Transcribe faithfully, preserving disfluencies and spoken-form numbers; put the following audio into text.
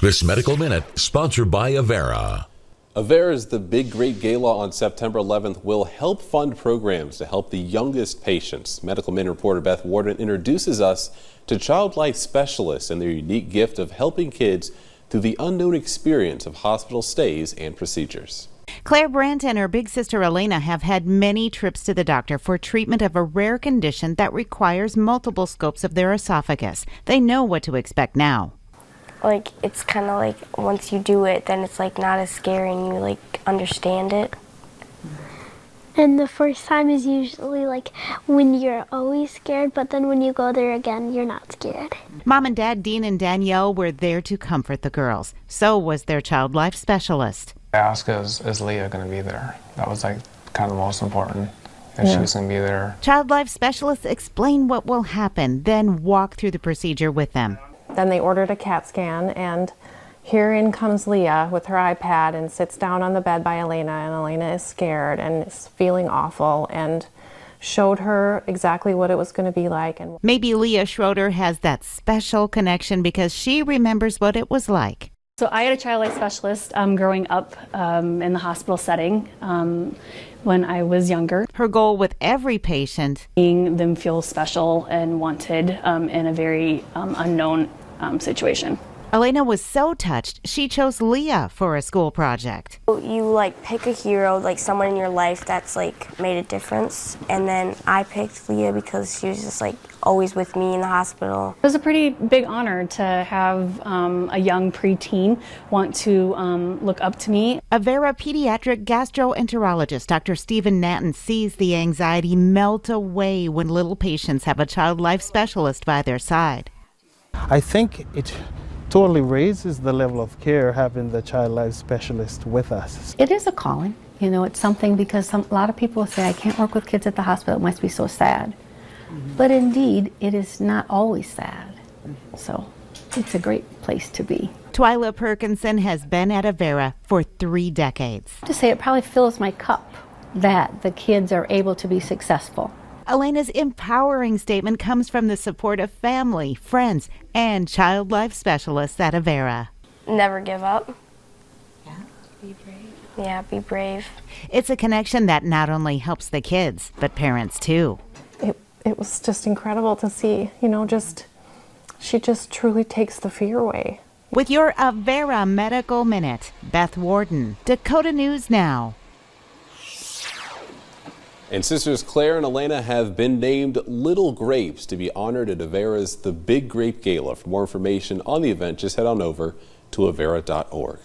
This Medical Minute, sponsored by Avera. Avera's The Big Great Gala on September eleventh will help fund programs to help the youngest patients. Medical Minute reporter Beth Warden introduces us to child life specialists and their unique gift of helping kids through the unknown experience of hospital stays and procedures. Claire Brandt and her big sister Elena have had many trips to the doctor for treatment of a rare condition that requires multiple scopes of their esophagus. They know what to expect now. Like, it's kind of like once you do it, then it's like not as scary and you like understand it. And the first time is usually like when you're always scared, but then when you go there again, you're not scared. Mom and Dad, Dean and Danielle, were there to comfort the girls. So was their child life specialist. I asked, is, is Leah going to be there? That was like kind of the most important. If yeah. she was going to be there. Child life specialists explain what will happen, then walk through the procedure with them. Then they ordered a CAT scan, and here in comes Leah with her iPad and sits down on the bed by Elena, and Elena is scared and is feeling awful and showed her exactly what it was going to be like. And maybe Leah Schroeder has that special connection because she remembers what it was like. So I had a child life specialist um, growing up um, in the hospital setting um, when I was younger. Her goal with every patient, making them feel special and wanted um, in a very um, unknown um, situation. Elena was so touched, she chose Leah for a school project. You like pick a hero, like someone in your life that's like made a difference. And then I picked Leah because she was just like always with me in the hospital. It was a pretty big honor to have um, a young preteen want to um, look up to me. Avera pediatric gastroenterologist Doctor Stephen Natton sees the anxiety melt away when little patients have a child life specialist by their side. I think it totally raises the level of care having the child life specialist with us. It is a calling, you know, it's something because some, a lot of people say, I can't work with kids at the hospital, it must be so sad. But indeed, it is not always sad. So it's a great place to be. Twyla Perkinson has been at Avera for three decades. To say it probably fills my cup that the kids are able to be successful. Elena's empowering statement comes from the support of family, friends, and child life specialists at Avera. Never give up. Yeah, be brave. Yeah, be brave. It's a connection that not only helps the kids, but parents too. It was just incredible to see, you know, just, she just truly takes the fear away. With your Avera Medical Minute, Beth Warden, Dakota News Now. And sisters Claire and Elena have been named Little Grapes to be honored at Avera's The Big Grape Gala. For more information on the event, just head on over to avera dot org.